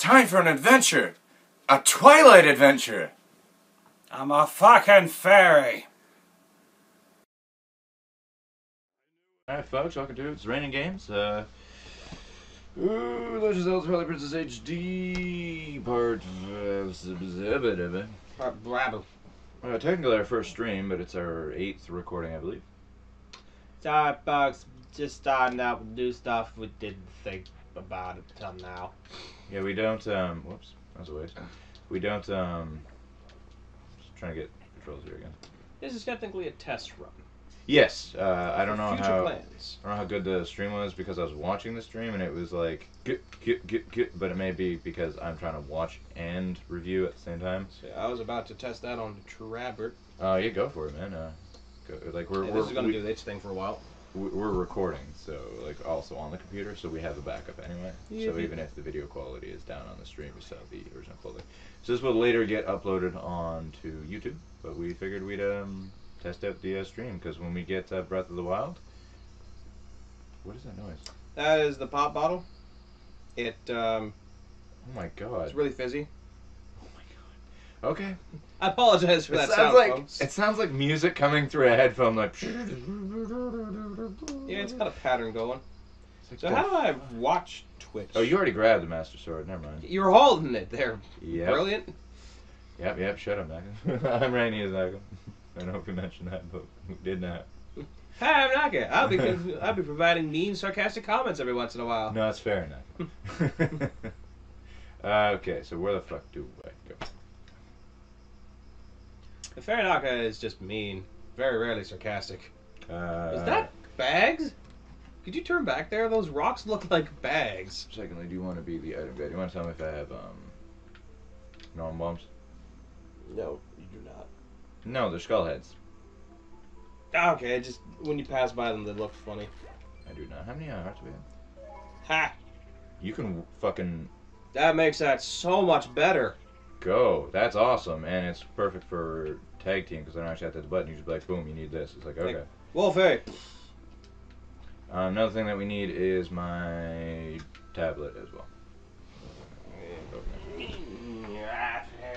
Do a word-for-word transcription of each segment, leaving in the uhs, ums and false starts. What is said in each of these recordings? time for an adventure! A Twilight adventure! I'm a fucking fairy! Alright folks, welcome to It's Raining Games. Uh, ooh, Legend of Zelda: Twilight Princess H D part... Uh, blabble. Uh, technically our first stream, but it's our eighth recording, I believe. Sorry folks, just starting out with new stuff. We didn't think about it till now. Yeah, we don't, um, whoops. That was a waste. We don't, um... Just trying to get controls here again. This is technically a test run. Yes. Uh, I don't know how... Plans. I don't know how good the stream was because I was watching the stream and it was like... Get, get, get, get, but it may be because I'm trying to watch and review at the same time. So I was about to test that on Trabert. Oh, uh, yeah, go for it, man. Uh, go, like, we're... Yeah, we're this is going to do this thing for a while. We're recording, so, like, also on the computer, so we have a backup anyway. Yeah. So even if the video quality is down on the stream, we still have the original quality. So this will later get uploaded onto YouTube, but we figured we'd um, test out the uh, stream, because when we get uh, Breath of the Wild... What is that noise? That is the pop bottle. It, um... Oh my god. It's really fizzy. Oh my god. Okay. I apologize for it that sound, like, folks. It sounds like music coming through a headphone, like... Yeah, it's got a pattern going. Like so how do I watch Twitch? Oh, you already grabbed the Master Sword. Never mind. You're holding it there. Yep. Brilliant. Yep, yep. Shut up, Naka. I'm Rainy as Naka. I don't know if we mentioned that, but we did not. Hi, I'm Naka. I'll be I'll be providing mean, sarcastic comments every once in a while. No, it's fair, Naka. uh, okay, so where the fuck do I go? The fair Naka is just mean. Very rarely sarcastic. Uh, is that bags? Could you turn back there? Those rocks look like bags. Secondly, do you want to be the item guy? Do you want to tell me if I have, um... norm bombs? No, you do not. No, they're skull heads. Okay, just when you pass by them, they look funny. I do not. How many hearts do we have? Ha! You can fucking... That makes that so much better. Go. That's awesome, and it's perfect for tag team, because I don't actually have to hit the button. You just be like, boom, you need this. It's like, okay. Like, Wolfie! Uh, another thing that we need is my tablet as well.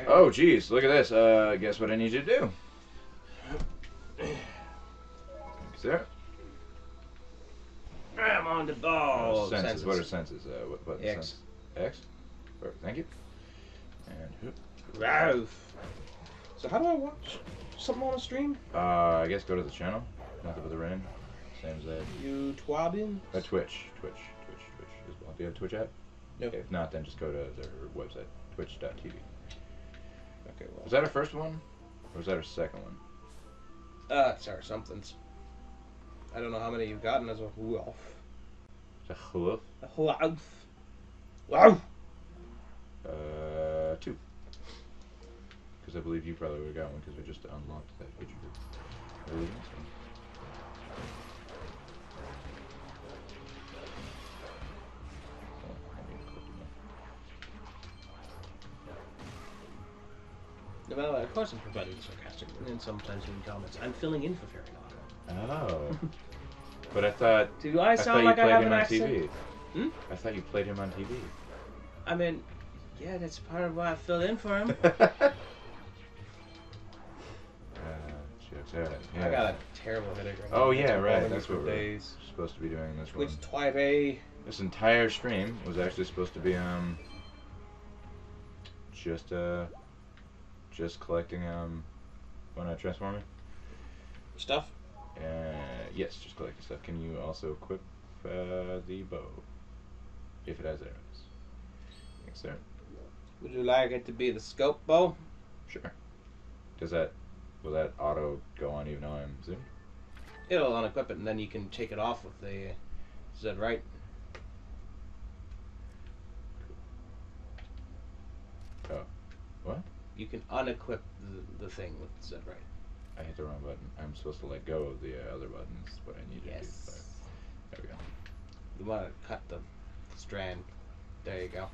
Oh, jeez, look at this. Uh, guess what I need you to do? There. I'm on the ball. Oh, senses. Senses. What are senses? Uh, what button? X. Sense? X? Perfect. Thank you. And Ralph. So how do I watch something on a stream? Uh, I guess go to the channel. Nothing but the rain. Same as that. You twabbing? Uh, Twitch. Twitch. Twitch. Twitch as well. Do you have a Twitch app? No. Nope. If not, then just go to their website, twitch dot T V. Okay, well. Was that our first one? Or was that our second one? Uh, it's our somethings. I don't know how many you've gotten as a wolf. A wolf? A wolf. Wow! Uh, two. Because I believe you probably would have gotten one because we just unlocked that feature. Really? Well, of course I'm providing sarcastic and sometimes in comments. I'm filling in for Fairy Naka. Oh. But I thought... Do I sound I like I have an accent? Hmm? I thought you played him on T V. I mean, yeah, that's part of why I filled in for him. uh, yeah. I got a terrible headache right now. Oh, yeah, right. That's what we're supposed to be doing this one. Which Twilight A... This entire stream was actually supposed to be, um... Just, uh... Just collecting, um, when I transform it. Stuff? Uh, yes, just collecting stuff. Can you also equip, uh, the bow? If it has arrows. Thanks, sir. Would you like it to be the scope bow? Sure. Does that, will that auto go on even though I'm zoomed? It'll unequip it and then you can take it off with the, is that right? Cool. Oh. What? You can unequip the, the thing with Z, right? I hit the wrong button. I'm supposed to let go of the uh, other button. That's what I need to yes. do. There we go. You want to cut the strand. There you go.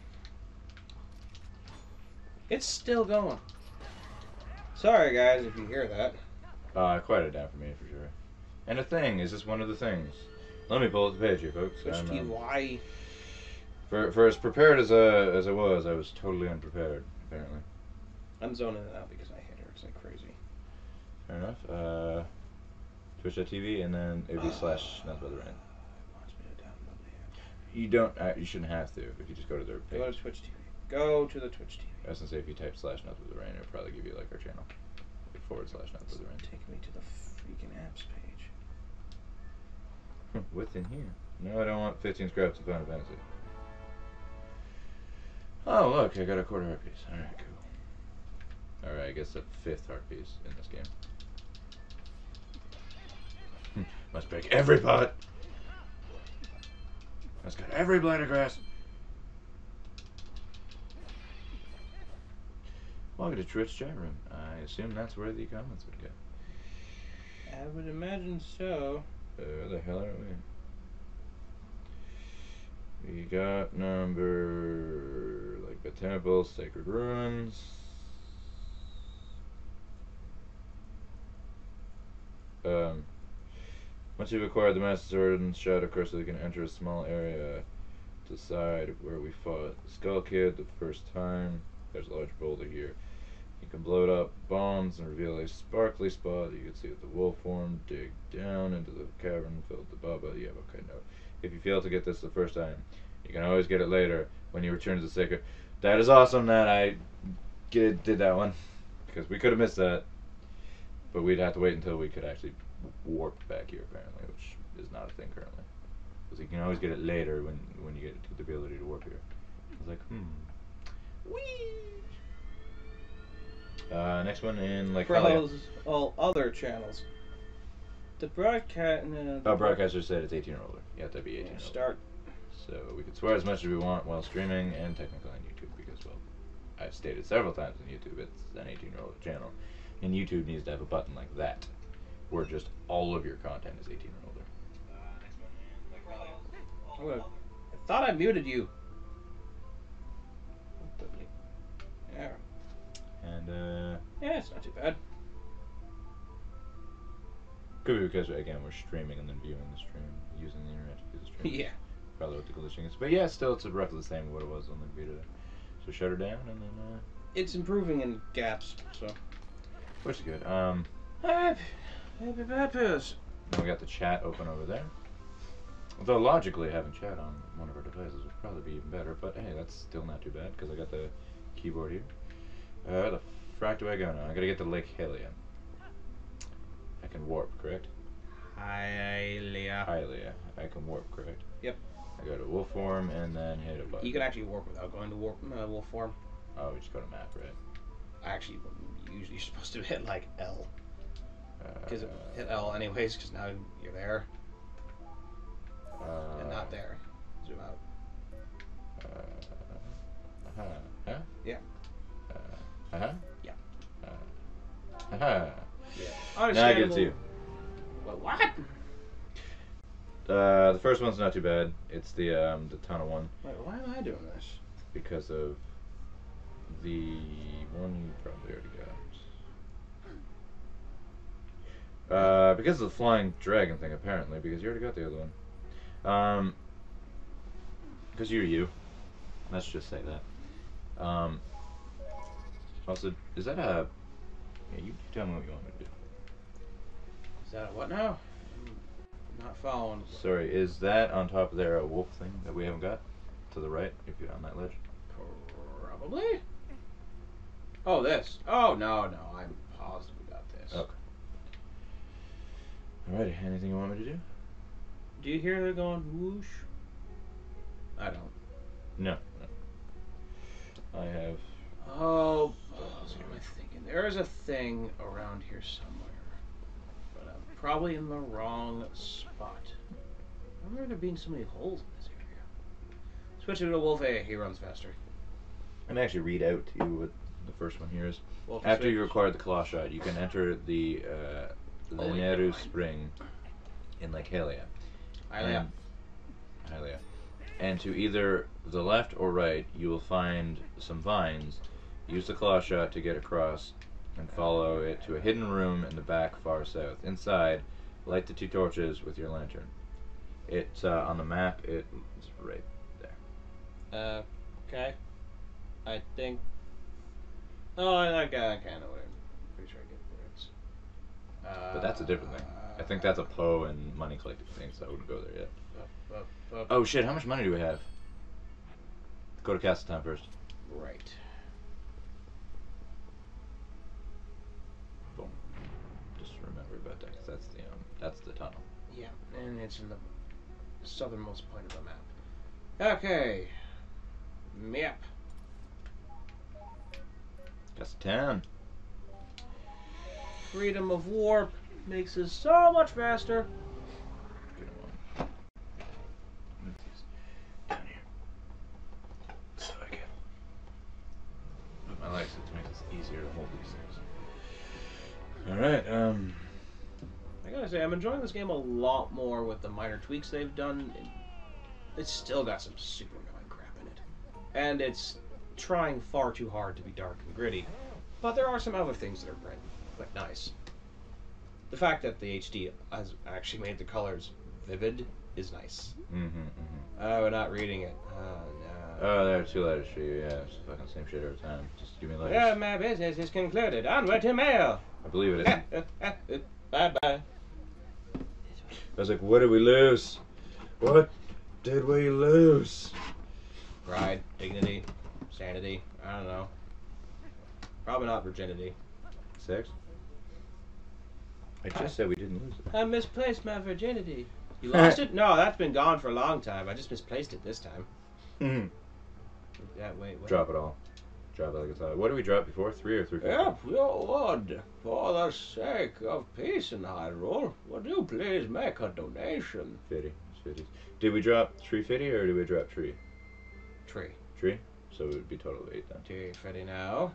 It's still going. Sorry, guys, if you hear that. Uh, quieted down for me, for sure. And a thing. Is this one of the things? Let me pull up the page here, folks. Which um, do you, why? For for as prepared as uh, as I was, I was totally unprepared, apparently. I'm zoning it out because I hit her. It's like crazy. Fair enough. Uh, Twitch dot T V and then it would be uh, slash Not By The Rain. You don't. Uh, you shouldn't have to. If you just go to their page. Go to Twitch T V. Go to the Twitch T V. I was gonna say if you type slash Not By The Rain, it'll probably give you like our channel. Forward slash Not By The Rain. Take me to the freaking apps page. What's in here? No, I don't want fifteen scraps of Final Fantasy. Oh look, I got a quarter heart piece. Alright, cool. Alright, I guess the fifth heart piece in this game. Must break every pot! Must cut every blade of grass! Welcome to Twitch chat room. I assume that's where the comments would go. I would imagine so. Uh, where the hell are we? We got number, like the temple, sacred ruins. Um, once you've acquired the Master Sword and Shadow Curse, we can enter a small area to decide where we fought the Skull Kid the first time. There's a large boulder here. You can blow it up, bombs, and reveal a sparkly spot that you can see with the wolf form. Dig down into the cavern, filled with the baba. Yeah, okay, no. If you fail to get this the first time, you can always get it later when you return to the sacred. That is awesome that I did that one, because we could have missed that, but we'd have to wait until we could actually warp back here apparently, which is not a thing currently. Because you can always get it later when when you get the ability to warp here. I was like, hmm, wee. Uh, next one in like browse all other channels. The broadcast. No, the oh, broadcaster said it's eighteen or older. You have to be eighteen. Yeah, start. Older. So we can swear as much as we want while streaming and technically on YouTube because, well, I've stated several times on YouTube it's an eighteen year older channel, and YouTube needs to have a button like that, where just all of your content is eighteen or older. Uh, like, oh, I thought I muted you. Yeah. And uh. Yeah, it's not too bad. Could be because, again, we're streaming and then viewing the stream, using the internet to view the stream. Yeah. Probably what the glitching is. But yeah, still, it's roughly the same as what it was on the video today. So shut her down and then, uh... It's improving in gaps, so... Which is good. Um... Happy... Happy Baptist! And we got the chat open over there. Although, logically, having chat on one of our devices would probably be even better, but hey, that's still not too bad, because I got the keyboard here. Uh, where the frack do I go now? I gotta get to Lake Hylia. I can warp, correct? Hylia. Hylia. I can warp, correct? Yep. I go to wolf form and then hit a button. You can actually warp without going to warp uh, wolf form. Oh, we just go to map, right? Actually, usually you're supposed to hit like L. Because uh, hit L anyways, because now you're there. Uh, and not there. Zoom out. Uh, uh huh. Yeah. Uh huh. Yeah. Uh huh. Uh-huh. Yeah. Now I get to you. What? what? Uh, the first one's not too bad. It's the um, the tunnel one. Wait, why am I doing this? Because of the one you probably already got. Uh, because of the flying dragon thing, apparently. Because you already got the other one. Um, because you're you. Let's just say that. Um. Also, is that a? Yeah, you tell me what you want me to do. Is that a what now? I'm not following. Sorry, is that on top of there a wolf thing that we haven't got? To the right, if you're on that ledge? Probably. Oh, this. Oh, no, no. I'm positive about this. Okay. Alrighty, anything you want me to do? Do you hear they're going whoosh? I don't. No. no. I have... Oh, what am I thinking? There is a thing around here somewhere, but I'm probably in the wrong spot. I remember there being so many holes in this area. Switch it to Wolf A. He runs faster. I'm actually read out to you what the first one here is. Wolf After switch. you acquire the Colossi, you can enter the uh, Lineru Spring in Lake Hylia. Hylia. Hylia. And to either the left or right, you will find some vines. Use the claw shot to get across and follow it to a hidden room in the back far south. Inside, light the two torches with your lantern. It's uh, on the map, it's right there. Uh, okay. I think. Oh, I got. I kind of. Pretty sure I get the words. Uh, but that's a different thing. I think that's a Poe and money collecting thing, so I wouldn't go there yet. Up, up, up. Oh shit! How much money do we have? Go to Castle Town first. Right. Boom. Just remember about that, because that's the um, that's the tunnel. Yeah, and it's in the southernmost point of the map. Okay. Map. Castle Town. Freedom of warp makes us so much faster. I'm enjoying this game a lot more with the minor tweaks they've done. It's still got some super annoying crap in it. And it's trying far too hard to be dark and gritty. But there are some other things that are bright, but nice. The fact that the H D has actually made the colors vivid is nice. Mm-hmm, mm-hmm. Oh, we're not reading it. Oh, no. Oh, there are two letters for you, yeah. It's the fucking same shit every time. Just give me letters. Well, my business is concluded. Onward to mail! I believe it is. Bye-bye. I was like, what did we lose? What did we lose? Pride, dignity, sanity, I don't know. Probably not virginity. Sex? I just I, said we didn't lose it. I misplaced my virginity. You lost it? No, that's been gone for a long time. I just misplaced it this time. Mm-hmm. Yeah, wait, wait. Drop it all. Drop it like it's hot. What did we drop before? Three or three? Yeah, your Lord, for the sake of peace in Hyrule, would you please make a donation? Fifty. fifty. Did we drop three fifty or did we drop three? Tree. Tree? So it would be total of eight then. Three fifty now.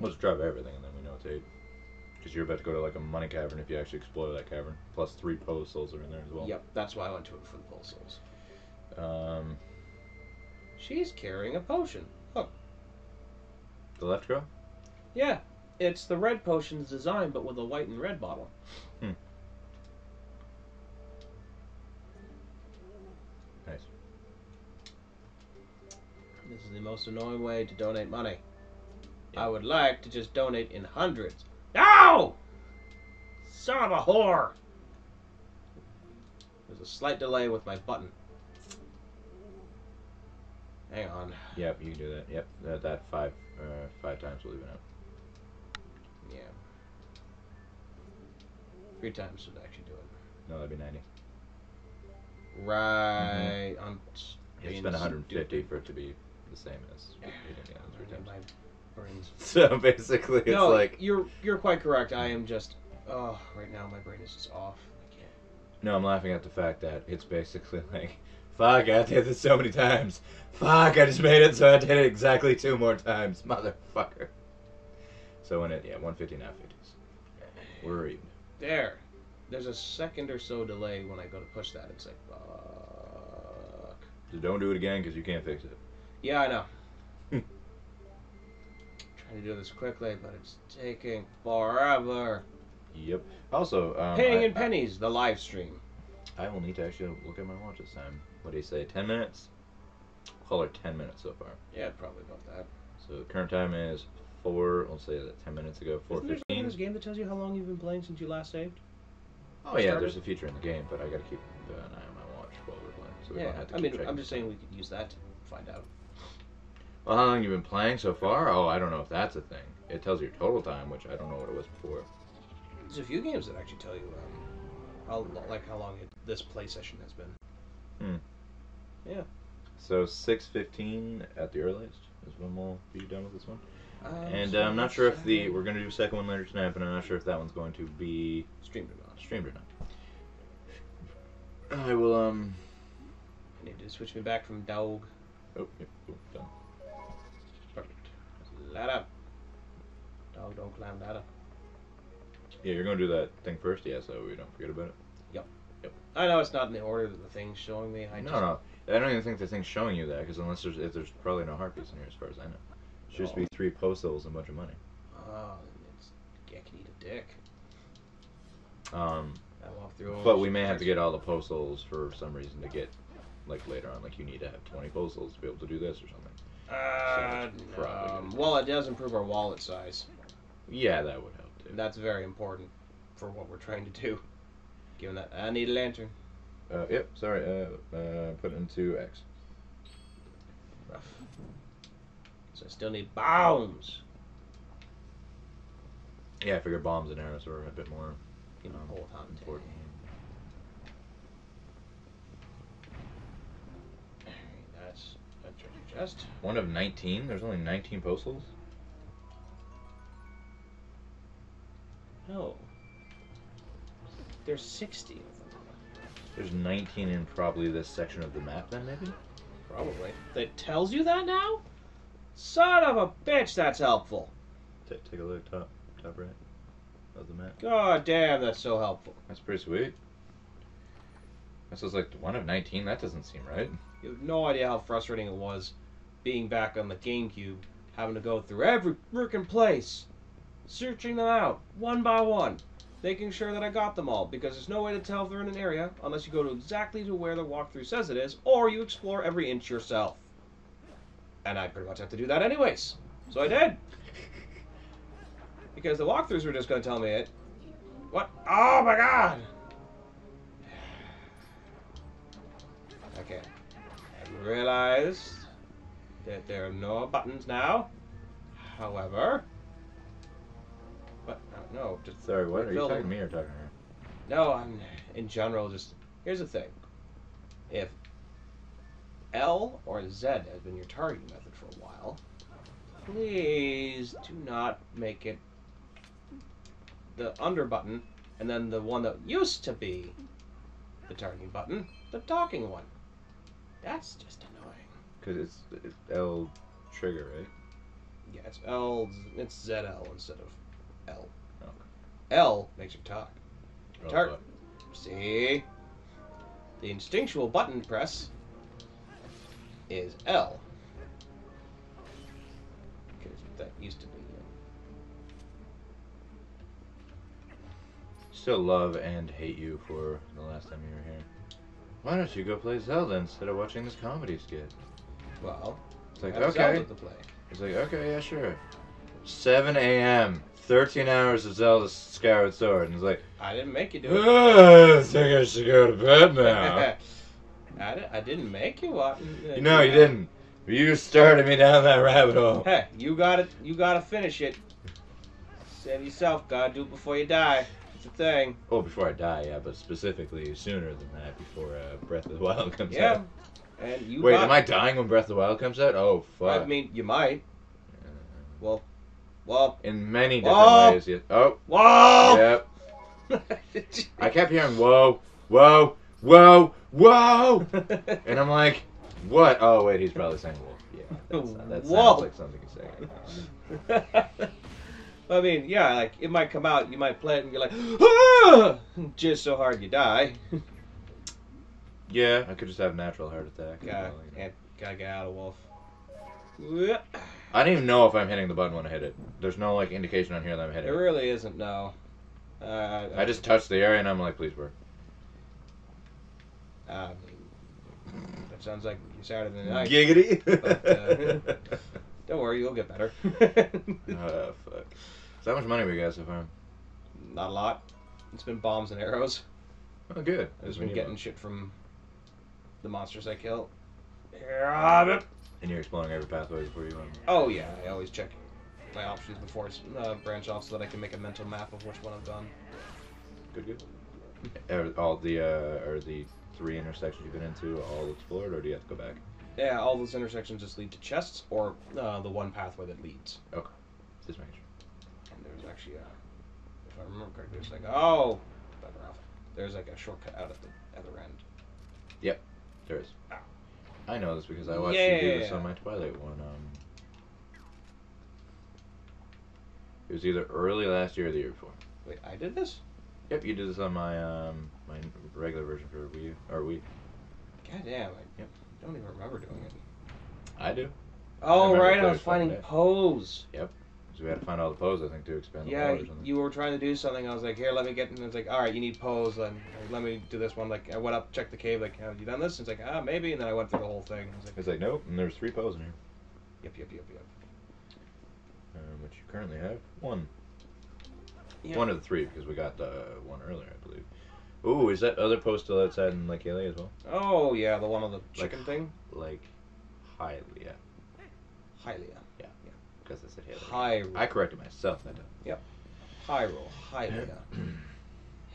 Let's drop everything and then we know it's eight. Because you're about to go to like a money cavern if you actually explore that cavern. Plus three pole souls are in there as well. Yep, that's why I went to it for the pole souls. Um... She's carrying a potion. Look. The left girl? Yeah. It's the red potion's design, but with a white and red bottle. Hmm. Nice. This is the most annoying way to donate money. Yeah. I would like to just donate in hundreds. No! Son of a whore! There's a slight delay with my button. Hang on. Yep, you can do that. Yep, that, that five uh, five times will even out. Yeah. Three times would actually do it. No, that'd be ninety. Right. Mm-hmm. I'm yeah, it's been one hundred fifty for it to be the same as hitting the three times. My brain's... So basically, it's no, like you're you're quite correct. I am just oh right now my brain is just off. I can't. No, I'm laughing at the fact that it's basically like. Fuck, I did this so many times. Fuck, I just made it, so I did it exactly two more times. Motherfucker. So when it, yeah, one fifty, now fifties. We're even. There. There's a second or so delay when I go to push that. It's like, fuck. So don't do it again, because you can't fix it. Yeah, I know. I'm trying to do this quickly, but it's taking forever. Yep. Also, um... Paying in pennies, I, the live stream. I will need to actually look at my watch this time. What do you say, ten minutes? We'll call her ten minutes so far. Yeah, probably about that. So current time is four. We'll say that ten minutes ago, four fifteen. Isn't there something in this game that tells you how long you've been playing since you last saved? Oh yeah, started? There's a feature in the game, but I got to keep an eye on my watch while we're playing, so we yeah, don't have to. Keep I mean, checking. I'm just saying we could use that to find out. Well, how long you've been playing so far? Oh, I don't know if that's a thing. It tells your total time, which I don't know what it was before. There's a few games that actually tell you um, how like how long it, this play session has been. Hmm. Yeah. So six fifteen at the earliest is when we'll be done with this one. Um, and uh, I'm not sure if the... We're going to do a second one later tonight, but I'm not sure if that one's going to be... Streamed or not. Streamed or not. I will, um... I need to switch me back from dog. Oh, yeah. Oh, done. Perfect. Ladder. Dog, don't climb ladder. Yeah, you're going to do that thing first, yeah, so we don't forget about it. Yep. Yep. I know it's not in the order that the thing's showing me. I no, just... no. I don't even think the thing's showing you that, because unless there's, if there's probably no heartbeats in here, as far as I know. It should oh. just be three postals and a bunch of money. Oh, it's, I can eat a dick. Um, I walk through all but we may have to get all the postals for some reason to get like later on, like you need to have twenty postals to be able to do this or something. Uh, so no. Well, it does improve our wallet size. Yeah, that would help too. That's very important for what we're trying to do. Given that, I need a lantern. Uh, yep. Sorry. Uh, uh, put it into X. Rough. So I still need bombs. Yeah, I figure bombs and arrows are a bit more um, important. That's a chest. One of nineteen. There's only nineteen postals. No. There's sixty of them. There's nineteen in probably this section of the map, then maybe. Probably. That tells you that now. Son of a bitch, that's helpful. T take a look top, top right of the map. God damn, that's so helpful. That's pretty sweet. This is like one of nineteen. That doesn't seem right. You have no idea how frustrating it was being back on the GameCube, having to go through every frickin' place, searching them out, one by one, making sure that I got them all, because there's no way to tell if they're in an area unless you go to exactly to where the walkthrough says it is, or you explore every inch yourself. And I pretty much have to do that anyways. So I did. Because the walkthroughs were just going to tell me it. What? Oh my god! Okay. I realized that there are no buttons now. However... But, no, just... Sorry, what? Are you talking to me or talking to her? No, I'm... In general, just... Here's the thing. If... L or Z has been your targeting method for a while, please do not make it the under button and then the one that used to be the targeting button, the talking one. That's just annoying. Because it's, it's L trigger, right? Yeah, it's L, it's Z L instead of L. Okay. L makes you talk. Tar See? The instinctual button press is L. Because that used to be it. Still love and hate you for the last time you were here. Why don't you go play Zelda instead of watching this comedy skit? Well, it's like, okay. Zelda to play. It's like, okay, yeah, sure. seven A M thirteen hours of Zelda Skyward Sword. And it's like, I didn't make you do it. Oh, I think I should go to bed now. I, did, I didn't make you watch. Uh, no, know. you didn't. You started me down that rabbit hole. Hey, you gotta, you gotta finish it. Save yourself, God. Do it before you die. It's a thing. Oh, before I die, yeah, but specifically sooner than that, before uh, Breath of the Wild comes yeah. out. Yeah, and you. Wait, got... am I dying when Breath of the Wild comes out? Oh, fuck. I mean, you might. Uh, well, well. In many different whoa. ways. Yes. Oh. Whoa. Yep. I kept hearing whoa, whoa, whoa. Whoa! And I'm like, what? Oh, wait, he's probably saying wolf. Yeah, that's not, that whoa. sounds like something he's saying. I mean, yeah, like, it might come out, you might play it, and you're like, ah! Just so hard you die. Yeah, I could just have a natural heart attack. Gotta, well, you know. gotta get out of wolf. I don't even know if I'm hitting the button when I hit it. There's no, like, indication on here that I'm hitting it. There really isn't, no. Uh, I, I, I just touched the area, and I'm like, please work. Um, that sounds like Saturday night. Giggity! But, uh, don't worry, you'll get better. Oh, fuck. So how much money we got so far? Not a lot. It's been bombs and arrows. Oh, good. I've just been getting bombs. shit from the monsters I kill. And you're exploring every pathway before you went. Oh, yeah. I always check my options before I uh, branch off so that I can make a mental map of which one I've done. Good, good. All the, uh, or the... three intersections you've been into, all explored, or do you have to go back? Yeah, all those intersections just lead to chests, or uh, the one pathway that leads. Okay. Just making sure. And there's actually a... If I remember correctly, there's like, oh! Better off. There's like a shortcut out at the other end. Yep. There is. Oh. I know this because I watched yeah, you do this yeah, yeah. on my Twilight one. Um, it was either early last year or the year before. Wait, I did this? Yep, you did this on my um my regular version for Wii or Wii. God damn, I yep. don't even remember doing it. I do. Oh I right, I was finding Pose. Yep. So we had to find all the pose, I think, to expand the yeah, pose. Yeah, you were trying to do something. I was like, here, let me get... And it's like, all right, you need pose. Then let me do this one. Like, I went up, checked the cave. Like, have you done this? And it's like, ah, maybe. And then I went through the whole thing. It's like, it's like nope. And there's three poses in here. Yep, yep, yep, yep. Um, which you currently have one. Yeah. One of the three, because we got the one earlier, I believe. Ooh, is that other post still outside in Lake Haley as well? Oh, yeah, the one on the chicken like, thing? Like, Hylia. Hylia. Yeah, yeah. Because I said Haley. Hyrule. I corrected myself, I don't. Yep. Hyrule. Hylia.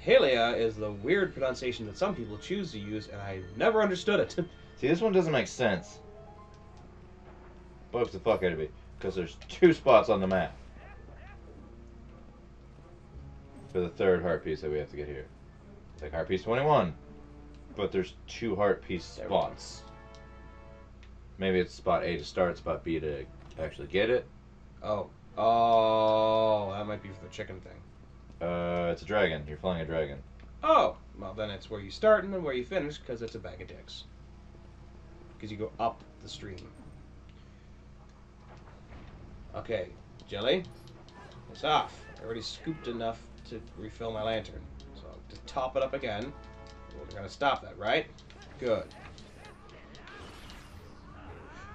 Hylia is the weird pronunciation that some people choose to use, and I never understood it. See, this one doesn't make sense. Bugs the fuck out of me, because there's two spots on the map. For the third heart piece that we have to get here. It's like heart piece twenty-one, but there's two heart piece spots. Maybe it's spot A to start, spot B to actually get it. Oh, oh, that might be for the chicken thing. Uh, it's a dragon. You're flying a dragon. Oh, well then it's where you start and then where you finish because it's a bag of dicks. Because you go up the stream. Okay, Jelly, it's off. I already scooped enough to refill my lantern. To top it up again. We're gonna stop that, right? Good.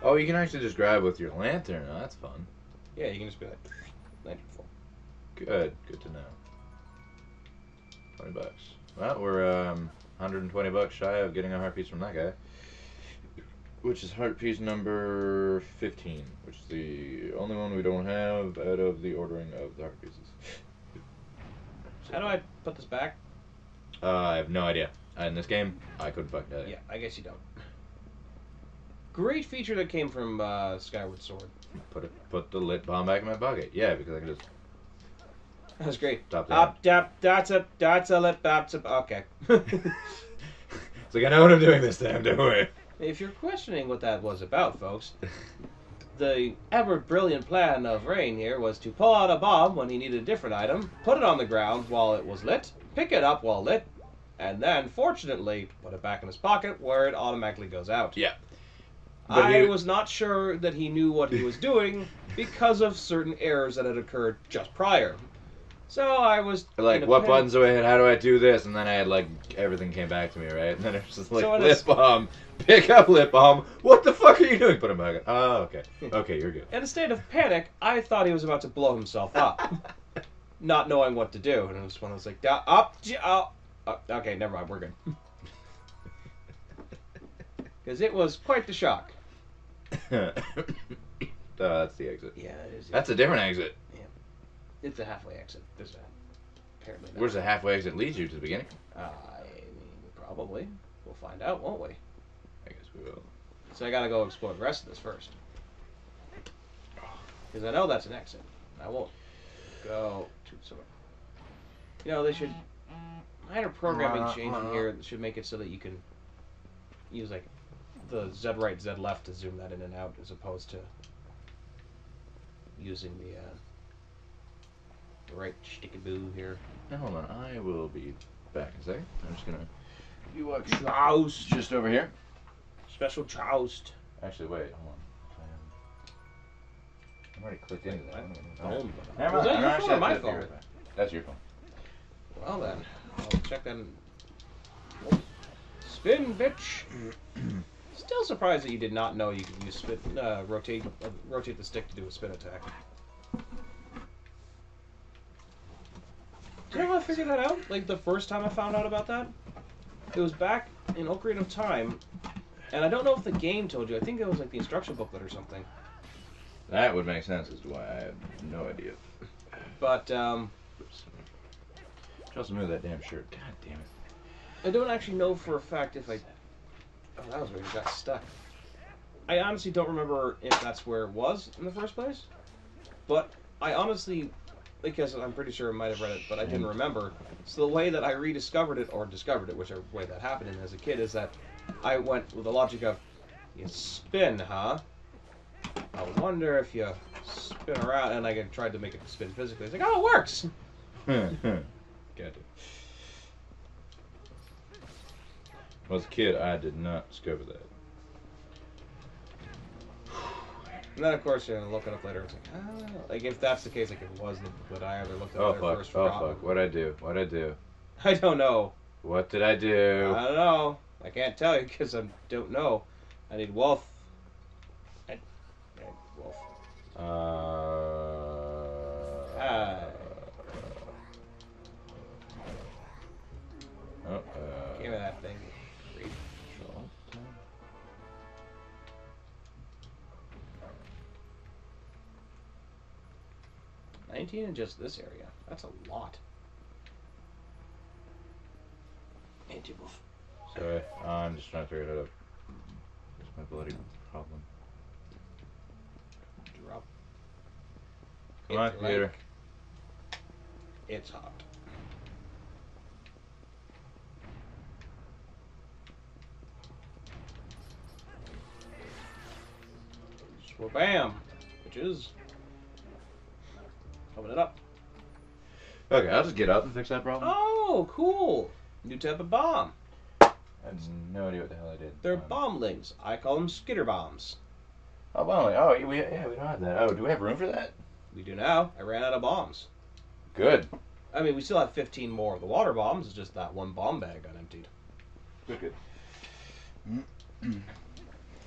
Oh, you can actually just grab with your lantern. Oh, that's fun. Yeah, you can just be like, lantern full. Good. Good to know. twenty bucks. Well, we're um, one hundred twenty bucks shy of getting a heart piece from that guy. Which is heart piece number fifteen. Which is the only one we don't have out of the ordering of the heart pieces. So, how do I put this back? Uh, I have no idea. In this game, I couldn't fucking tell you. Yeah, I guess you don't. Great feature that came from uh, Skyward Sword. Put it, put the lit bomb back in my pocket. Yeah, because I can just. That was great. Top that. Up, up, dots up, dots up, lit bops up. Okay. It's like I know what I'm doing this time. Don't worry. If you're questioning what that was about, folks, the ever brilliant plan of Rain here was to pull out a bomb when he needed a different item, put it on the ground while it was lit. Pick it up while lit, and then, fortunately, put it back in his pocket where it automatically goes out. Yeah. But I he... was not sure that he knew what he was doing because of certain errors that had occurred just prior. So I was... Like, what buttons do I hit? How do I do this? And then I had, like, everything came back to me, right? And then it was just like, so lip is... bomb, pick up lip bomb, what the fuck are you doing? Put him back in. Oh, okay. Okay, you're good. In a state of panic, I thought he was about to blow himself up. Not knowing what to do, and it was one that was like, up, up, up, okay, never mind, we're good. Because it was quite the shock. Oh, that's the exit. Yeah, it is. That's a different exit. Yeah. It's a halfway exit. There's a, apparently not. Where's the halfway exit lead you to the beginning? Uh, I mean, probably. We'll find out, won't we? I guess we will. So I gotta go explore the rest of this first. Because I know that's an exit. I won't. Go to somewhere. You know, they should minor programming change in here that should make it so that you can use like the Z right, Z left to zoom that in and out, as opposed to using the, uh, the right stickaboo here. Now hold on, I will be back in a second. I'm just gonna do a joust just over here. Special joust. Actually, wait, hold on. I already clicked into that. Phone. Never mind. Was that your phone or my phone? That's your phone. Well then, I'll check that in. Spin, bitch. Still surprised that you did not know you could use spin, uh, rotate, uh, rotate the stick to do a spin attack. Did anyone figure that out? Like the first time I found out about that, it was back in Ocarina of Time, and I don't know if the game told you. I think it was like the instruction booklet or something. That would make sense as to why I have no idea. But, um... just move that damn shirt. God damn it. I don't actually know for a fact if I... Oh, that was where it got stuck. I honestly don't remember if that's where it was in the first place. But I honestly... Because I'm pretty sure I might have read it, but I didn't remember. So the way that I rediscovered it, or discovered it, whichever way that happened as a kid, is that I went with the logic of, you spin, huh? I wonder if you spin around, and I tried to make it spin physically. It's like, oh, it works! Gotcha. Well, as a kid, I did not discover that. And then, of course, you know, look it up later. It's like, oh, like, if that's the case, like, it wasn't, but I either looked it up oh, first. Oh, fuck. Oh, fuck. What'd I do? What'd I do? I don't know. What did I do? I don't know. I can't tell you because I don't know. I need wolf. I, I need wolf. Uh. Uh. Uh. uh Give me that thing. nineteen in just this area. That's a lot. Anti-wolf. Sorry, I'm just trying to figure it out. That's my bloody problem. Drop. Come on, computer. It's hot. Swabam! Which is... Open it up. Okay, I'll just get up and fix that problem. Oh, cool. New type of bomb. I have no idea what the hell I did. They're um, bomblings. I call them skitter bombs. Oh, bombling. Oh, we, yeah, we don't have that. Oh, do we have room for that? We do now. I ran out of bombs. Good. I mean, we still have fifteen more of the water bombs. It's just that one bomb bag got emptied. Good, good. It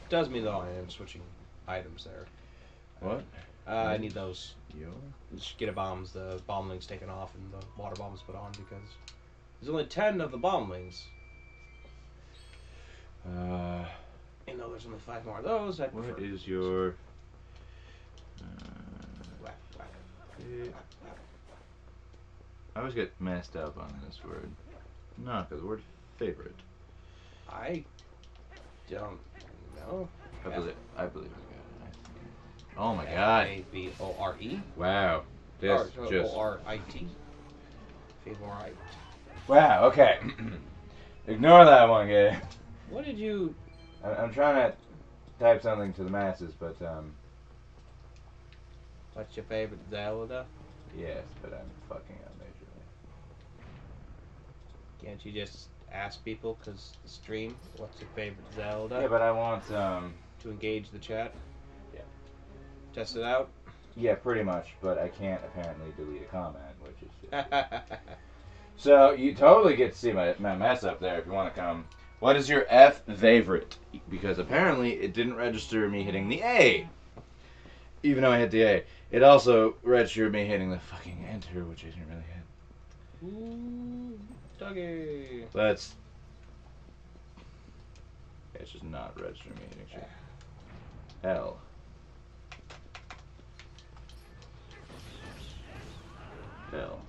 does mean that I am switching items there. What? Uh, I need those. Yo. Skitter bombs, the bomblings taken off and the water bombs put on because there's only ten of the bomblings. Uh, and though there's only five more of those, I prefer. What is your? Uh, whack, whack. It, I always get messed up on this word. Not the word favorite. I don't know. I believe. I believe. Oh my god. F A V O R E. Wow. This or, just... O R I T. Favorite. Wow, okay. Ignore that one, guy. What did you... I, I'm trying to type something to the masses, but, um... What's your favorite Zelda? Yes, but I'm fucking up majorly. Can't you just ask people, because the stream, what's your favorite Zelda? Yeah, but I want, um... to engage the chat. Test it out? Yeah, pretty much, but I can't apparently delete a comment, which is just... So, you totally get to see my, my mess up there if you want to come. What is your F favorite? Because apparently it didn't register me hitting the A. Even though I hit the A. It also registered me hitting the fucking enter, which I didn't really hit. Ooh, doggy. Let's... It's just not registering me hitting shit. L. L.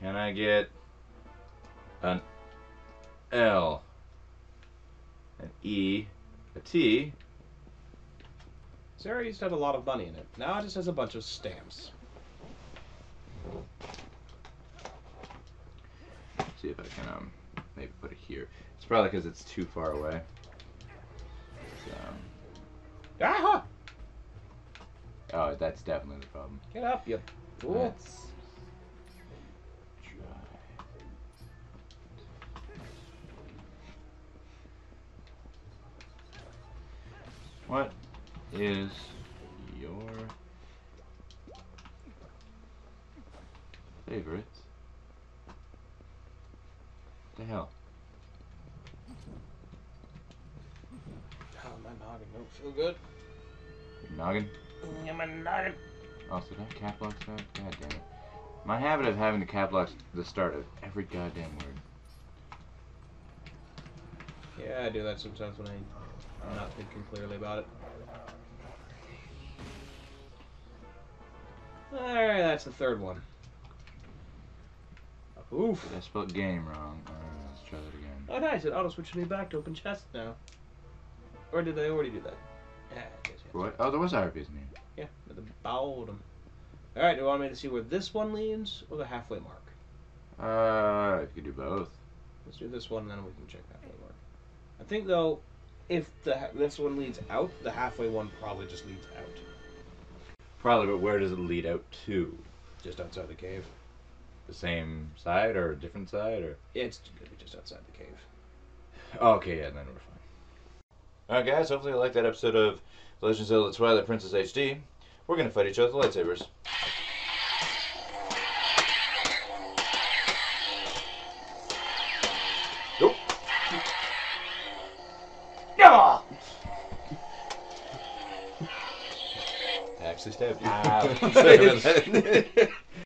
Can I get an L, an E, a T? Sarah used to have a lot of money in it. Now it just has a bunch of stamps. Let's see if I can um, maybe put it here. It's probably because it's too far away. So. Ah-ha! Oh, that's definitely the problem. Get up, you fool. Let's try. What is your favorite? What the hell? Oh, my noggin don't feel good. Your noggin? Yeah, my noggin. Also, did I have cap locks now? God damn it. My habit of having the cap locks at the start of every goddamn word. Yeah, I do that sometimes when I, I'm not thinking clearly about it. Alright, that's the third one. Oof. I spelled game wrong. Alright, let's try that again. Oh, nice. It auto-switched me back to open chest now. Or did they already do that? Yeah, I guess, yes. What? Oh, there was R P Gs in here. Yeah, but they bowled them. Alright, do you want me to see where this one leans or the halfway mark? Uh, you could do both. Let's do this one and then we can check the halfway mark. I think, though, if the this one leads out, the halfway one probably just leads out. Probably, but where does it lead out to? Just outside the cave. The same side or a different side? Or? Yeah, it's going to be just outside the cave. Oh, okay, yeah, then we're fine. Alright guys, hopefully you liked that episode of The Legend of Zelda: Twilight Princess H D. We're gonna fight each other with lightsabers. Nope. Ah! I actually stabbed you. Ah,